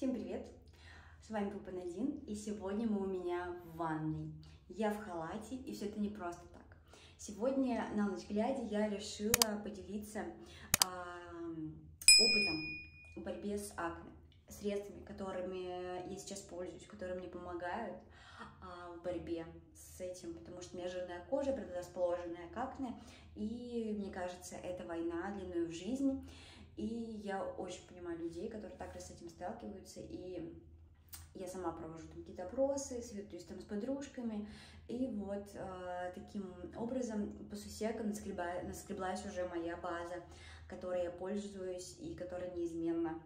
Всем привет! С вами Пупа Надин, и сегодня мы у меня в ванной. Я в халате, и все это не просто так. Сегодня на ночь глядя я решила поделиться опытом в борьбе с акне, средствами, которыми я сейчас пользуюсь, которые мне помогают в борьбе с этим, потому что у меня жирная кожа, предрасположенная к акне, и мне кажется, это война длиною в жизнь. И я очень понимаю людей, которые также с этим сталкиваются, и я сама провожу какие-то опросы, советуюсь с подружками, и вот таким образом по сусекам наскреблась уже моя база, которой я пользуюсь и которая неизменна.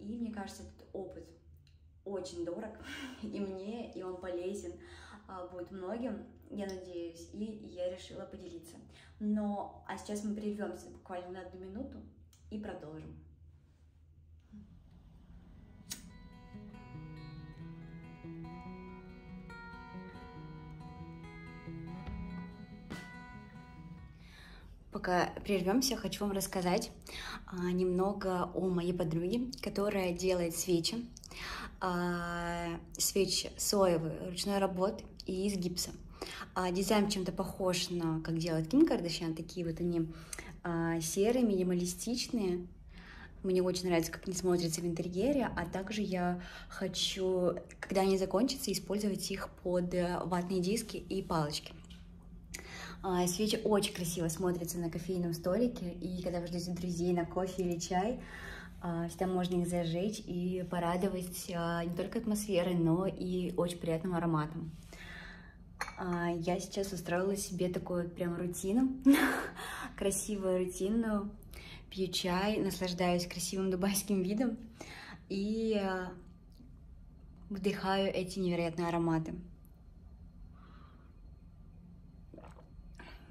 И мне кажется, этот опыт очень дорог и мне, и он полезен будет многим, я надеюсь, и я решила поделиться. А сейчас мы прервемся буквально на 1 минуту и продолжим. Пока прервемся, хочу вам рассказать немного о моей подруге, которая делает свечи. Свечи соевые, ручной работы и из гипса. Дизайн чем-то похож на, как делает Ким Кардашьян, такие вот они серые, минималистичные. Мне очень нравится, как они смотрятся в интерьере, а также я хочу, когда они закончатся, использовать их под ватные диски и палочки. Свечи очень красиво смотрятся на кофейном столике, и когда вы ждете друзей на кофе или чай, всегда можно их зажечь и порадовать не только атмосферой, но и очень приятным ароматом. Я сейчас устроила себе такую прям рутину, красивую рутину, пью чай, наслаждаюсь красивым дубайским видом и вдыхаю эти невероятные ароматы.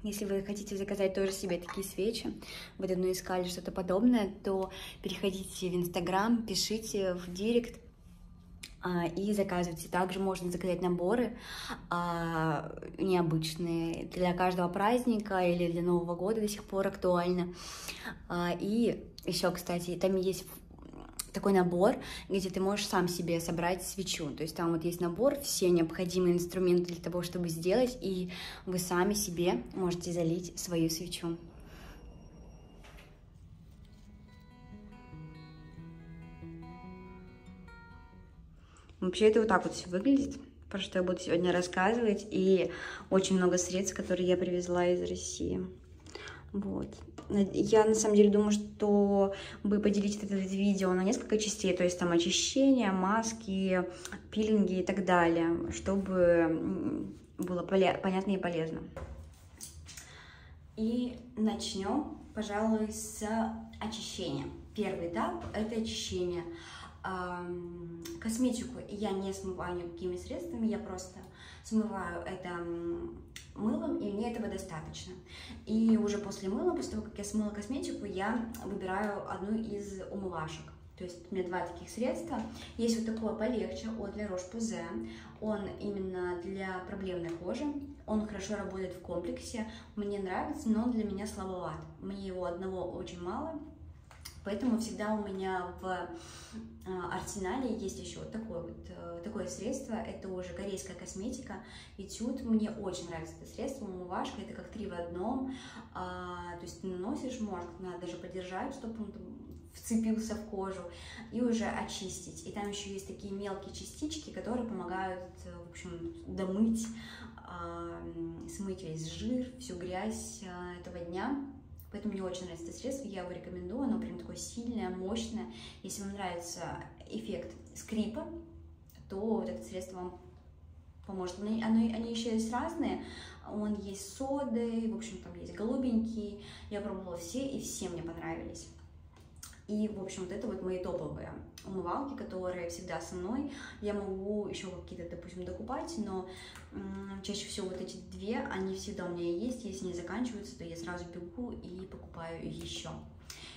Если вы хотите заказать тоже себе такие свечи, вы давно искали что-то подобное, то переходите в Инстаграм, пишите в Директ и заказывайте. Также можно заказать наборы необычные для каждого праздника или для Нового года, до сих пор актуально. И еще, кстати, там есть такой набор, где ты можешь сам себе собрать свечу, то есть там вот есть набор, все необходимые инструменты для того, чтобы сделать, и вы сами себе можете залить свою свечу. Вообще это вот так вот все выглядит, про что я буду сегодня рассказывать, и очень много средств, которые я привезла из России. Вот. Я на самом деле думаю, что вы поделитесь это видео на несколько частей, то есть там очищение, маски, пилинги и так далее, чтобы было понятно и полезно. И начнем, пожалуй, с очищения. Первый этап – это очищение. Косметику я не смываю никакими средствами, я просто смываю это мылом, и мне этого достаточно. И уже после мыла, после того, как я смыла косметику, я выбираю одну из умывашек. То есть у меня 2 таких средства. Есть вот такое полегче от Le Roche-Posay. Он именно для проблемной кожи. Он хорошо работает в комплексе. Мне нравится, но он для меня слабоват. Мне его одного очень мало. Поэтому всегда у меня в арсенале есть еще вот такое средство. Это уже корейская косметика Этюд. Мне очень нравится это средство, умывашка. Это как 3 в 1. То есть ты наносишь, надо даже подержать, чтобы он вцепился в кожу, и уже очистить. И там еще есть такие мелкие частички, которые помогают, в общем, домыть, смыть весь жир, всю грязь этого дня. Поэтому мне очень нравится это средство, я его рекомендую, оно прям такое сильное, мощное. Если вам нравится эффект скрипа, то вот это средство вам поможет. Они еще есть разные, он есть соды, в общем, там есть голубенький. Я пробовала все, и все мне понравились. И, в общем, вот это вот мои топовые умывалки, которые всегда со мной. Я могу еще какие-то, допустим, докупать, но чаще всего вот эти 2, они всегда у меня есть. Если не заканчиваются, то я сразу бегу и покупаю еще.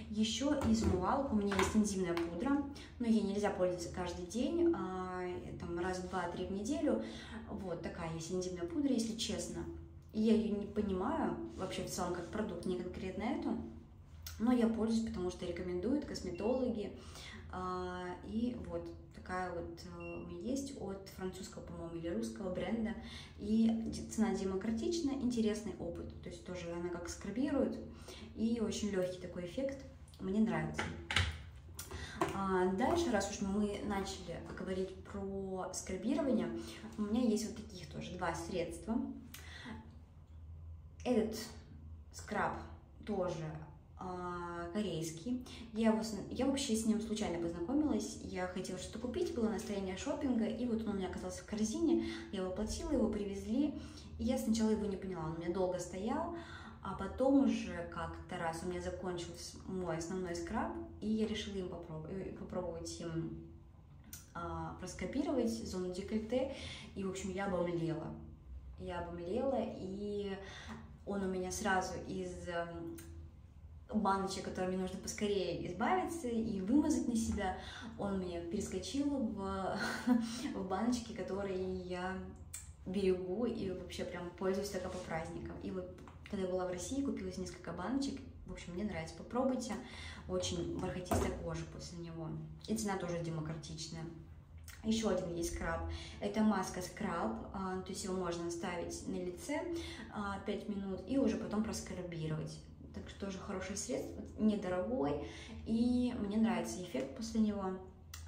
Еще из умывалок у меня есть энзимная пудра, но ей нельзя пользоваться каждый день, там раз, 2-3 в неделю. Вот такая есть энзимная пудра, если честно. Я ее не понимаю вообще в целом как продукт, не конкретно эту. Но я пользуюсь, потому что рекомендуют косметологи, И вот такая вот у меня есть от французского, по-моему, или русского бренда. И цена демократична, интересный опыт. То есть тоже она как скрабирует. И очень легкий такой эффект. Мне нравится. Дальше, раз уж мы начали говорить про скрабирование, у меня есть вот таких тоже два средства. Этот скраб тоже корейский. Я вообще с ним случайно познакомилась. Я хотела что-то купить, было настроение шопинга, и вот он у меня оказался в корзине. Я его оплатила, его привезли. И я сначала его не поняла, он у меня долго стоял. А потом уже как-то раз у меня закончился мой основной скраб, и я решила им попробовать проскопировать зону декольте. И, в общем, я обомлела. Я обомлела, и он у меня сразу из баночек, которым мне нужно поскорее избавиться и вымазать на себя, он меня перескочил в баночки, которые я берегу и вообще прям пользуюсь только по праздникам. И вот когда я была в России, купилась несколько баночек. В общем, мне нравится. Попробуйте. Очень бархатистая кожа после него. И цена тоже демократичная. Еще один есть скраб. Это маска-скраб. То есть его можно оставить на лице 5 минут и уже потом проскрабировать. Так что тоже хорошее средство. Недорогой. И мне нравится эффект после него.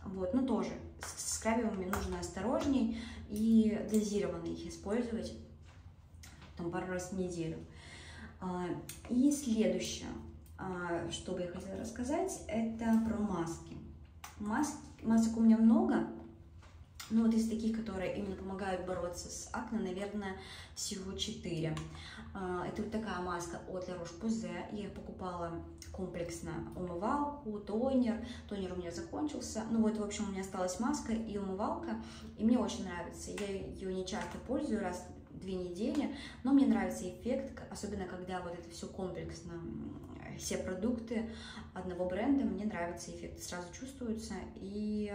Вот. Но тоже с скрабами нужно осторожней и дозированно их использовать. Там пару раз в неделю. И следующее, что бы я хотела рассказать, это про маски. Масок у меня много, но вот из таких, которые именно помогают бороться с акне, наверное, всего 4. Это вот такая маска от Le Roche-Posay. Я покупала комплексно умывалку, тонер. Тонер у меня закончился. Ну вот, в общем, у меня осталась маска и умывалка, и мне очень нравится. Я ее не часто пользую, раз 2 недели, но мне нравится эффект, особенно когда вот это все комплексно, все продукты одного бренда, мне нравится эффект, сразу чувствуется, и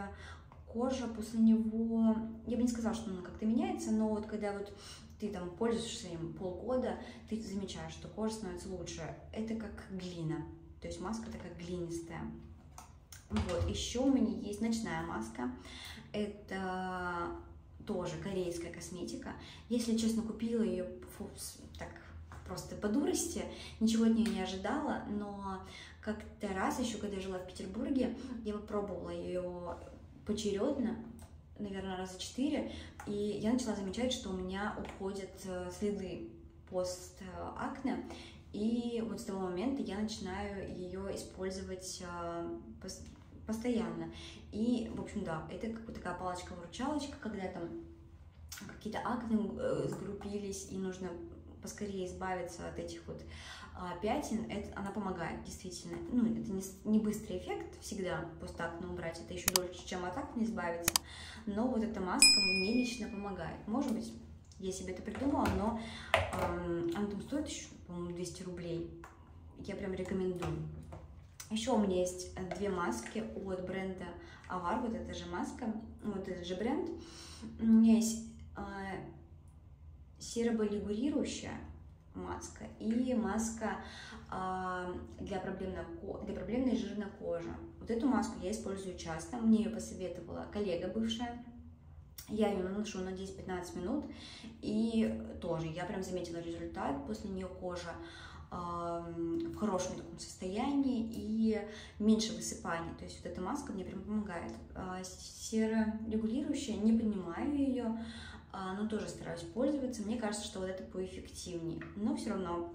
кожа после него, я бы не сказала, что она как-то меняется, но вот когда вот ты там пользуешься им полгода, ты замечаешь, что кожа становится лучше, это как глина, то есть маска такая глинистая. Вот, еще у меня есть ночная маска, это тоже корейская косметика. Если честно, купила ее так просто по дурости, ничего от нее не ожидала, но как-то раз еще, когда я жила в Петербурге, я попробовала ее поочередно, наверное, раза 4, и я начала замечать, что у меня уходят следы пост-акне, и вот с того момента я начинаю ее использовать постоянно. И, в общем, да, это как бы такая палочка-выручалочка, когда там какие-то акне сгруппились, и нужно поскорее избавиться от этих вот пятен. Это, она помогает, действительно. Ну, это не быстрый эффект всегда, просто акне убрать. Это еще дольше, чем от акне избавиться. Но вот эта маска мне лично помогает. Может быть, я себе это придумала, но она там стоит еще, по-моему, 200 рублей. Я прям рекомендую. Еще у меня есть 2 маски от бренда Авар, вот эта же маска, вот этот же бренд. У меня есть серболигурирующая маска и маска для проблемной жирной кожи. Вот эту маску я использую часто, мне ее посоветовала коллега бывшая. Я ее наношу на 10-15 минут, и тоже я прям заметила результат, после нее кожа в хорошем таком состоянии и меньше высыпаний. То есть вот эта маска мне прям помогает. Серорегулирующая, не понимаю ее, но тоже стараюсь пользоваться. Мне кажется, что вот это поэффективнее. Но все равно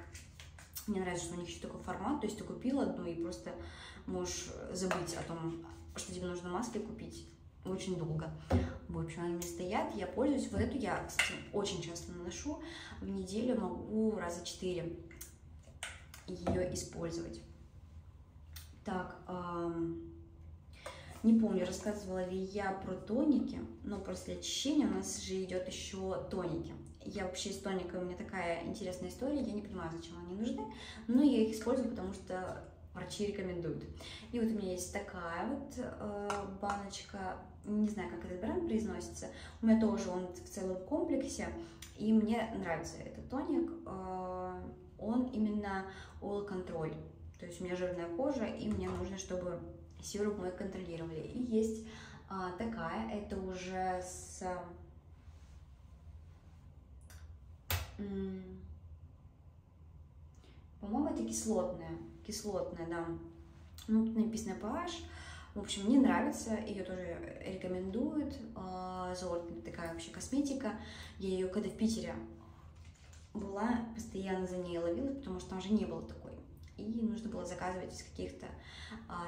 мне нравится, что у них еще такой формат. То есть ты купила одну и просто можешь забыть о том, что тебе нужно маски купить очень долго. В общем, они у меня стоят, я пользуюсь. Вот эту я, кстати, очень часто наношу. В неделю могу раза 4 ее использовать. Так, не помню, рассказывала ли я про тоники, но после очищения у нас же идет еще тоники. Я вообще с тониками, у меня такая интересная история, я не понимаю, зачем они нужны, но я их использую, потому что врачи рекомендуют. И вот у меня есть такая вот баночка, не знаю, как этот бренд произносится, у меня тоже он в целом комплексе, и мне нравится этот тоник. Он именно oil control, то есть у меня жирная кожа, и мне нужно, чтобы сироп мы контролировали. И есть такая, это уже с по-моему, это кислотная, да. Ну, тут написано pH. В общем, мне нравится, ее тоже рекомендуют. Золотая такая вообще косметика. Я ее, когда в Питере была, постоянно за ней ловила, потому что там же не было такой. И нужно было заказывать из каких-то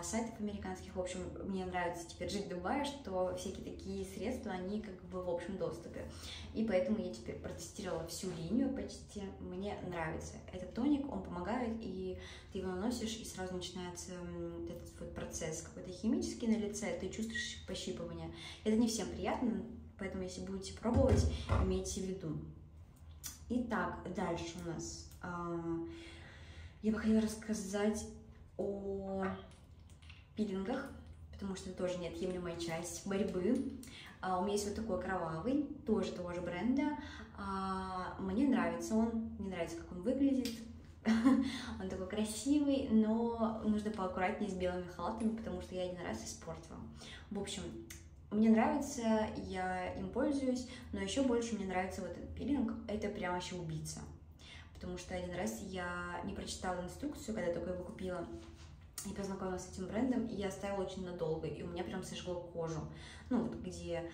сайтов американских. В общем, мне нравится теперь жить в Дубае, что всякие такие средства, они как бы в общем доступе. И поэтому я теперь протестировала всю линию почти. Мне нравится этот тоник, он помогает, и ты его наносишь, и сразу начинается вот этот вот процесс какой-то химический на лице, ты чувствуешь пощипывание. Это не всем приятно, поэтому если будете пробовать, имейте в виду. Итак, дальше у нас... Я бы хотела рассказать о пилингах, потому что это тоже неотъемлемая часть борьбы. У меня есть вот такой кровавый, тоже того же бренда. Мне нравится он, мне нравится, как он выглядит. Он такой красивый, но нужно поаккуратнее с белыми халатами, потому что я один раз испортила. В общем, мне нравится, я им пользуюсь, но еще больше мне нравится вот этот пилинг. Это прям вообще убийца. Потому что один раз я не прочитала инструкцию, когда только его купила, и познакомилась с этим брендом, и я оставила очень надолго, и у меня прям сожгло кожу, ну вот где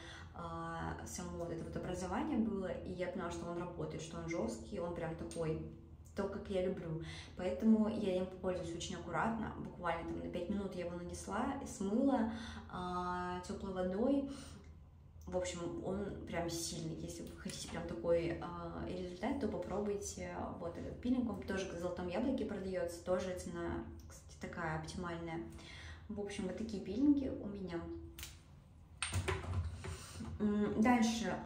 само вот это вот образование было, и я поняла, что он работает, что он жесткий, он прям такой, то, как я люблю, поэтому я им пользуюсь очень аккуратно, буквально там на 5 минут я его нанесла, смыла теплой водой. В общем, он прям сильный. Если вы хотите прям такой результат, то попробуйте вот этот пилинг. Он тоже в Золотом яблоке продается, тоже цена, кстати, такая оптимальная. В общем, вот такие пилинги у меня. Дальше,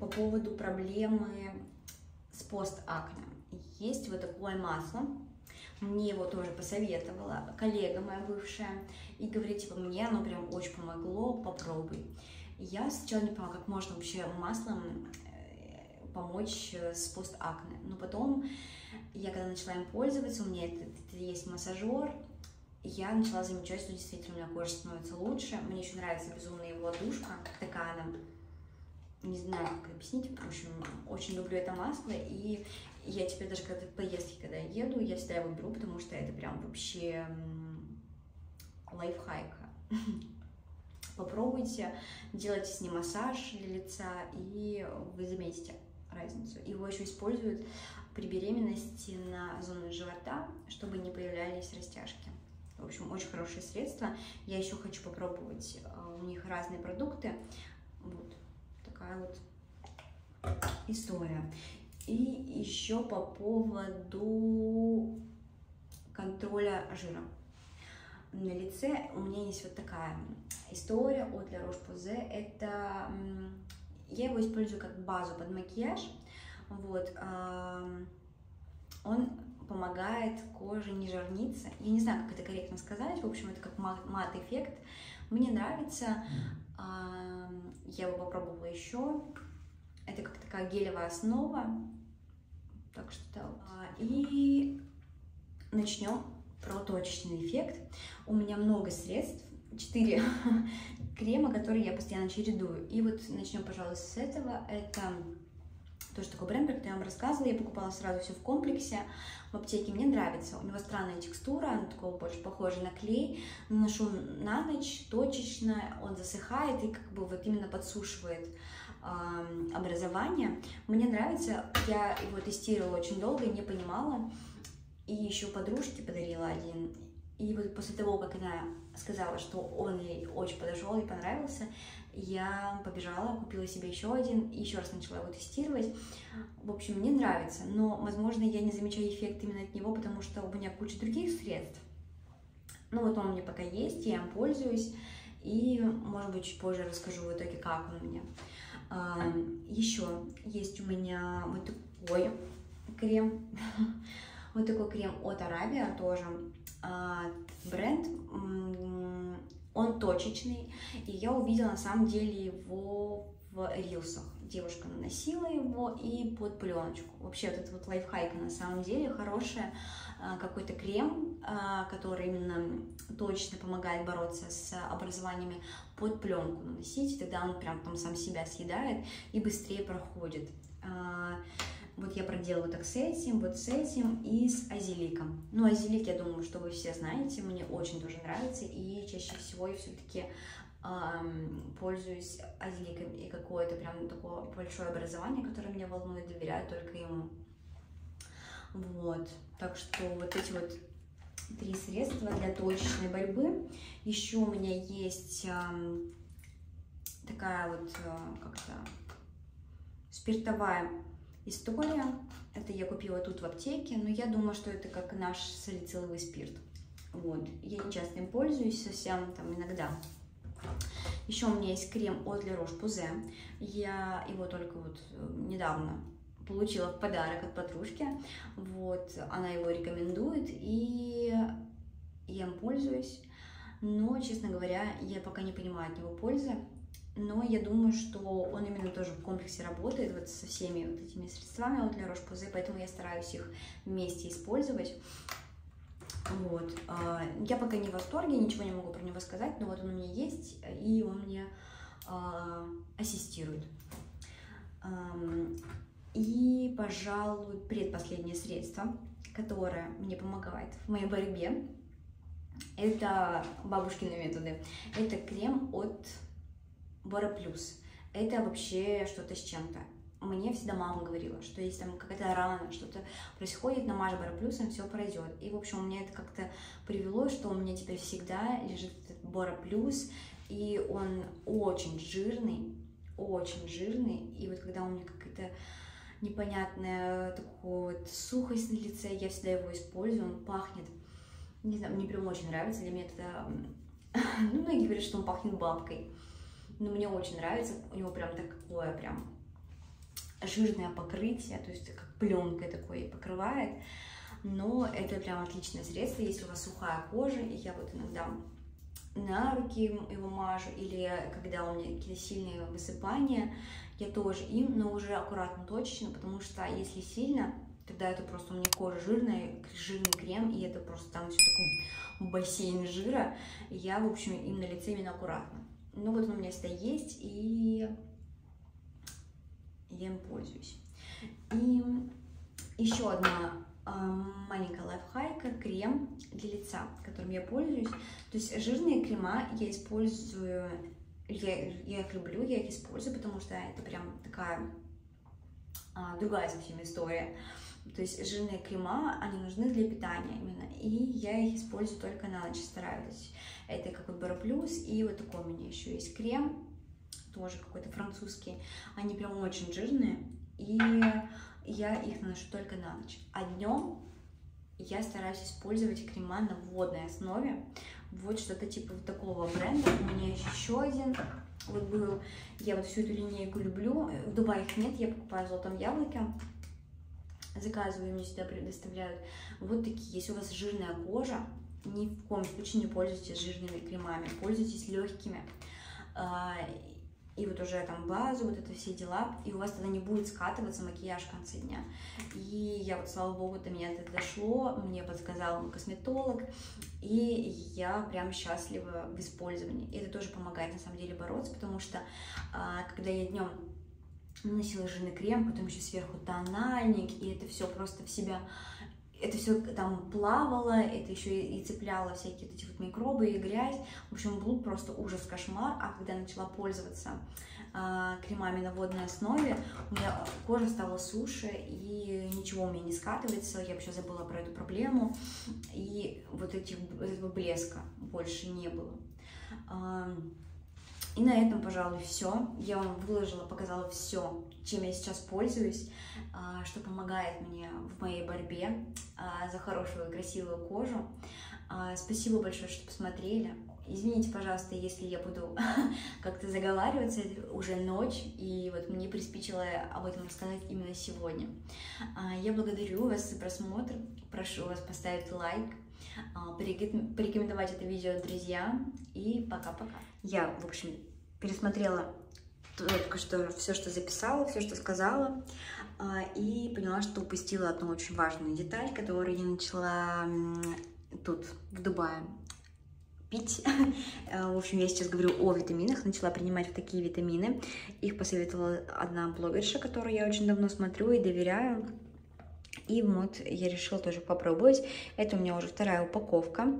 по поводу проблемы с постакне. Есть вот такое масло. Мне его тоже посоветовала коллега моя бывшая. И говорит, типа, мне оно прям очень помогло, попробуй. Я сначала не поняла, как можно вообще маслом помочь с постакне. Но потом, я когда начала им пользоваться, у меня это есть массажер, я начала замечать, что действительно у меня кожа становится лучше. Мне еще нравится безумно его душка, такая она, не знаю, как объяснить, в общем, очень люблю это масло. И я теперь даже когда в поездке, когда я еду, я всегда его беру, потому что это прям вообще лайфхайк. Попробуйте, делайте с ним массаж для лица, и вы заметите разницу. Его еще используют при беременности на зону живота, чтобы не появлялись растяжки. В общем, очень хорошее средство. Я еще хочу попробовать у них разные продукты. Вот такая вот история. И еще по поводу контроля жира на лице у меня есть вот такая история от Le Roche-Posay. Это я его использую как базу под макияж. Вот он помогает коже не жирниться. Я не знаю, как это корректно сказать. В общем, это как мат-эффект. Мне нравится. Я его попробовала еще. Это как такая гелевая основа. Так что и начнем про точечный эффект. У меня много средств, 4 крема, которые я постоянно чередую. И вот начнем, пожалуй, с этого. Это тоже такой бренд, про который я вам рассказывала. Я покупала сразу все в комплексе в аптеке. Мне нравится. У него странная текстура, она такого больше похожа на клей. Наношу на ночь, точечно, он засыхает и как бы вот именно подсушивает образование. Мне нравится. Я его тестировала очень долго и не понимала. И еще подружке подарила один. И вот после того, как она сказала, что он ей очень подошел и понравился, я побежала, купила себе еще один, и еще раз начала его тестировать. В общем, мне нравится, но, возможно, я не замечаю эффект именно от него, потому что у меня куча других средств. Ну вот он у меня пока есть, я им пользуюсь, и, может быть, чуть позже расскажу в итоге, как он у меня. Еще есть у меня вот такой крем. Вот такой крем от Авар, тоже бренд, он точечный, и я увидела на самом деле его в рилсах. девушка наносила его и под пленочку. Вообще вот этот вот лайфхайк на самом деле хороший, какой-то крем, который именно точно помогает бороться с образованиями, под пленку наносить, тогда он прям там сам себя съедает и быстрее проходит. Вот я проделала так с этим, вот с этим и с азеликом. Ну, азелик, я думаю, что вы все знаете, мне очень тоже нравится, и чаще всего я все-таки пользуюсь азеликом, и какое-то прям такое большое образование, которое меня волнует, доверяю только ему. Вот, так что вот эти вот три средства для точечной борьбы. Еще у меня есть такая вот как-то спиртовая история, это я купила тут в аптеке, но я думаю, что это как наш салициловый спирт. Вот, я не часто им пользуюсь, совсем там иногда. Еще у меня есть крем от Le Roche-Posay, я его только вот недавно получила в подарок от подружки, вот, она его рекомендует, и я им пользуюсь, но, честно говоря, я пока не понимаю от него пользы. Но я думаю, что он именно тоже в комплексе работает вот со всеми вот этими средствами от Le Roche-Posay, поэтому я стараюсь их вместе использовать. Вот. Я пока не в восторге, ничего не могу про него сказать, но вот он у меня есть, и он мне ассистирует. И, пожалуй, предпоследнее средство, которое мне помогает в моей борьбе, это бабушкины методы. Это крем от Бороплюс. Это вообще что-то с чем-то. Мне всегда мама говорила, что если там какая-то рана, что-то происходит, намажь Бороплюсом, все пройдет. И, в общем, у меня это как-то привело, что у меня теперь всегда лежит этот Бороплюс, и он очень жирный, и вот когда у меня какая-то непонятная такая вот сухость на лице, я всегда его использую, он пахнет, не знаю, мне прям очень нравится, для меня это, ну, многие говорят, что он пахнет бабкой. Но мне очень нравится, у него прям такое прям жирное покрытие, то есть как пленкой такой покрывает. Но это прям отличное средство, если у вас сухая кожа, и я вот иногда на руки его мажу, или когда у меня какие-то сильные высыпания, я тоже им, но уже аккуратно, точечно, потому что если сильно, тогда это просто у меня кожа жирная, жирный крем, и это просто там все такой бассейн жира, и я, в общем, им на лице именно аккуратно. Ну вот он у меня всегда есть, и я им пользуюсь. И еще одна маленькая лайфхайка, крем для лица, которым я пользуюсь. То есть жирные крема я использую, я их люблю, я их использую, потому что это прям такая другая совсем история. То есть жирные крема, они нужны для питания именно, и я их использую только на ночь, стараюсь. Это как вот Бороплюс, и вот такой у меня еще есть крем, тоже какой-то французский, они прям очень жирные, и я их наношу только на ночь. А днем я стараюсь использовать крема на водной основе, вот что-то типа вот такого бренда. У меня еще один вот был, я вот всю эту линейку люблю, в Дубае их нет, я покупаю в Золотом яблоке. Заказываю, мне сюда предоставляют. Вот такие. Если у вас жирная кожа, ни в коем случае не пользуйтесь жирными кремами, пользуйтесь легкими. И вот уже там базу, вот это все дела, и у вас тогда не будет скатываться макияж в конце дня. И я вот, слава богу, до меня это дошло, мне подсказал мой косметолог, и я прям счастлива в использовании. И это тоже помогает на самом деле бороться, потому что когда я днем наносила жирный крем, потом еще сверху тональник, и это все просто в себя, это все там плавало, это еще и цепляло всякие эти вот микробы и грязь. В общем, был просто ужас, кошмар. А когда я начала пользоваться кремами на водной основе, у меня кожа стала суше, и ничего у меня не скатывается, я вообще забыла про эту проблему, и вот этого блеска больше не было. И на этом, пожалуй, все. Я вам выложила, показала все, чем я сейчас пользуюсь, что помогает мне в моей борьбе за хорошую и красивую кожу. Спасибо большое, что посмотрели. Извините, пожалуйста, если я буду как-то заговариваться, уже ночь, и вот мне приспичило об этом рассказать именно сегодня. Я благодарю вас за просмотр, прошу вас поставить лайк, порекомендовать это видео друзьям, и пока-пока. Я, в общем, пересмотрела только что все, что записала, все, что сказала, и поняла, что упустила одну очень важную деталь, которую я начала тут, в Дубае, пить. В общем, я сейчас говорю о витаминах, начала принимать такие витамины. Их посоветовала одна блогерша, которую я очень давно смотрю и доверяю. И вот я решила тоже попробовать. Это у меня уже вторая упаковка.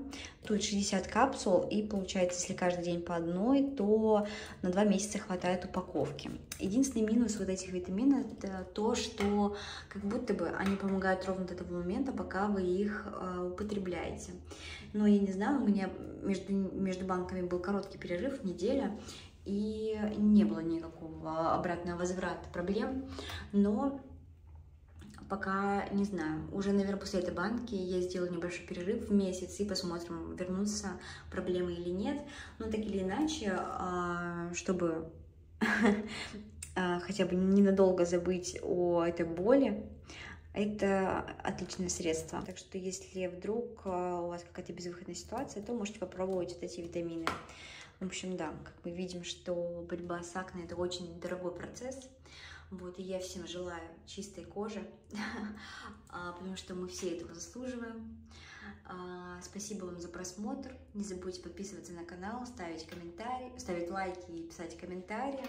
Тут 60 капсул, и получается, если каждый день по одной, то на 2 месяца хватает упаковки. Единственный минус вот этих витаминов – это то, что как будто бы они помогают ровно до того момента, пока вы их употребляете. Но я не знаю, у меня между банками был короткий перерыв, неделя, и не было никакого обратного возврата проблем, но... Пока не знаю. Уже, наверное, после этой банки я сделаю небольшой перерыв в месяц и посмотрим, вернутся проблемы или нет. Но так или иначе, чтобы хотя бы ненадолго забыть о этой боли, это отличное средство. Так что, если вдруг у вас какая-то безвыходная ситуация, то можете попробовать вот эти витамины. В общем, да, как мы видим, что борьба с акне – это очень дорогой процесс. Вот, и я всем желаю чистой кожи, потому что мы все этого заслуживаем. Спасибо вам за просмотр. Не забудьте подписываться на канал, ставить лайки и писать комментарии.